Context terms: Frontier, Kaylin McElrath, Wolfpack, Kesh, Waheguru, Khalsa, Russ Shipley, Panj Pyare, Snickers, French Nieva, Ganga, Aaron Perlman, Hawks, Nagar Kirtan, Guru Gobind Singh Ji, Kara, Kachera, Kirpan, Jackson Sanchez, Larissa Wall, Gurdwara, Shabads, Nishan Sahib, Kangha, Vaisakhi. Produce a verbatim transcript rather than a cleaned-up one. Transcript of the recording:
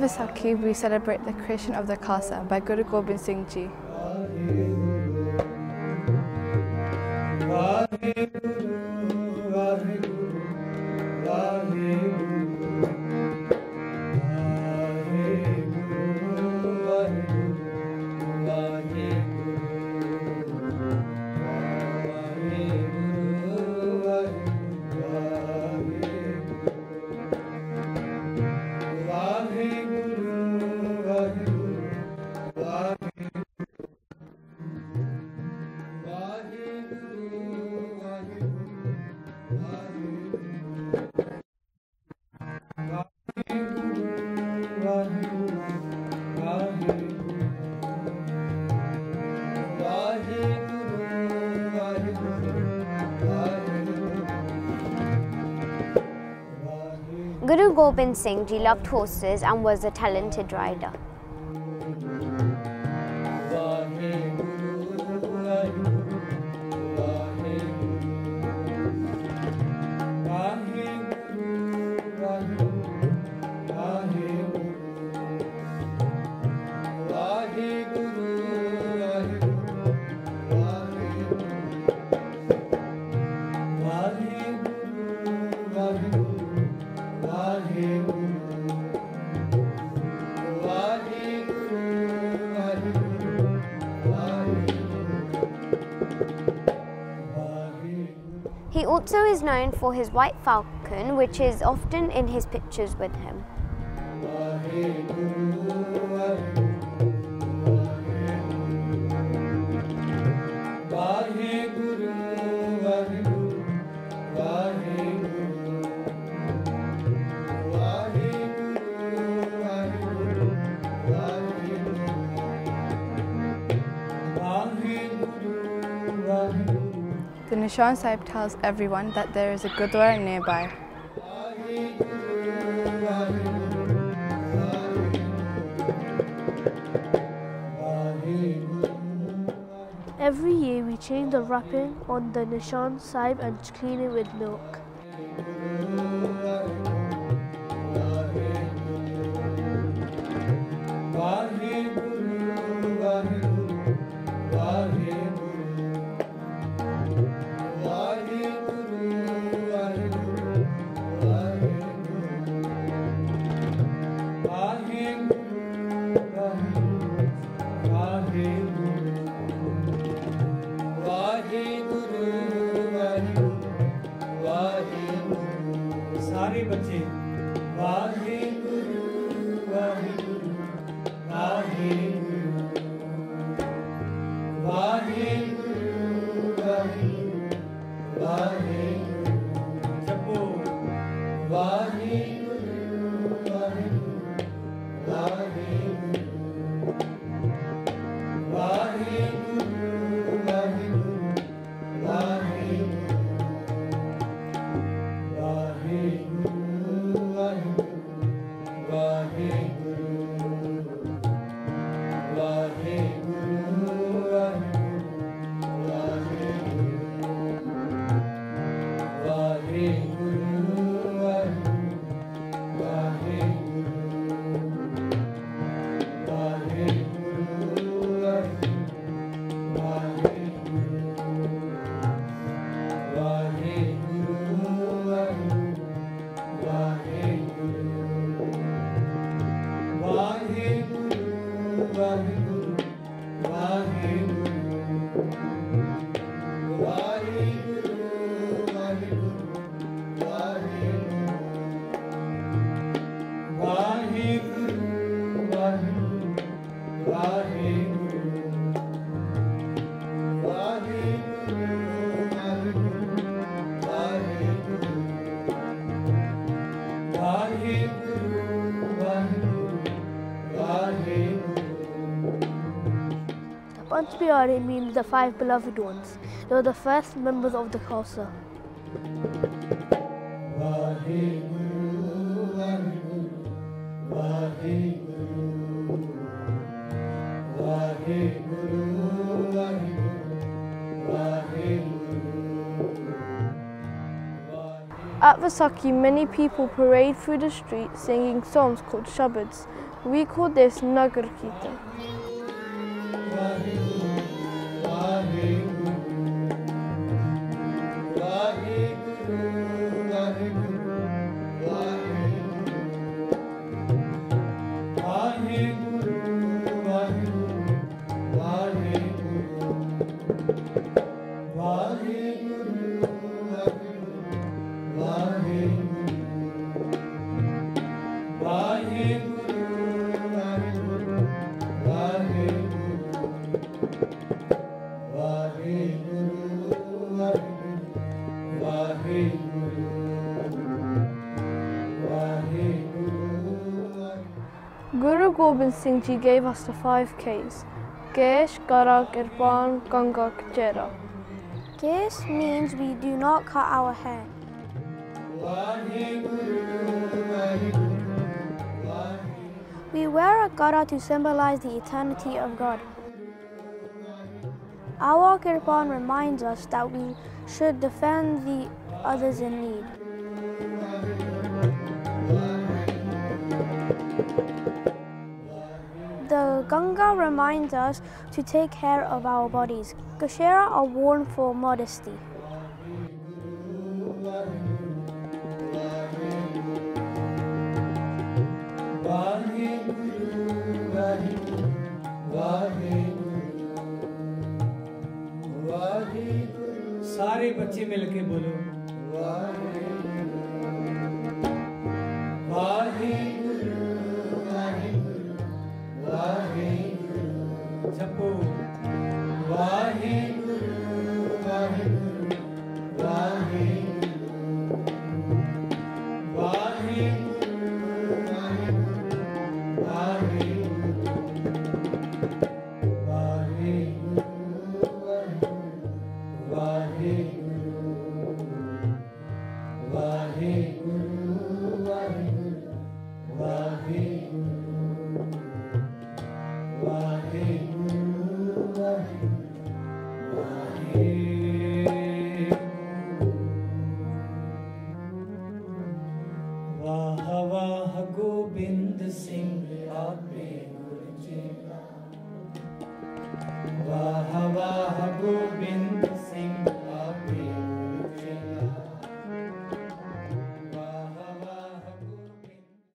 At Vaisakhi, we celebrate the creation of the Khalsa by Guru Gobind Singh Ji. Guru Gobind Singh Ji loved horses and was a talented rider. He also is known for his white falcon, which is often in his pictures with him. The Nishan Sahib tells everyone that there is a Gurdwara nearby. Every year we change the wrapping on the Nishan Sahib and clean it with milk. Panj Pyare means the five beloved ones. They were the first members of the Khalsa. Waheguru, Waheguru, Waheguru, Waheguru, Waheguru, Waheguru. At Vaisakhi, many people parade through the streets singing songs called Shabads. We call this Nagar Kirtan. Guru Gobind Singh Ji gave us the five Ks: Kesh, Kara, Kirpan, Kangha, Kachera. Kesh means we do not cut our hair. We wear a kara to symbolize the eternity of God. Our Kirpan reminds us that we should defend the others in need. The Ganga reminds us to take care of our bodies. Kachera are worn for modesty. सारे बच्चे मिलके बोलो वाहेगुरु वाहेगुरु वाहेगुरु जपो Waheguru Waheguru Waheguru Waheguru Waheguru Waheguru Vaha Vaha Gobind Singh Ji.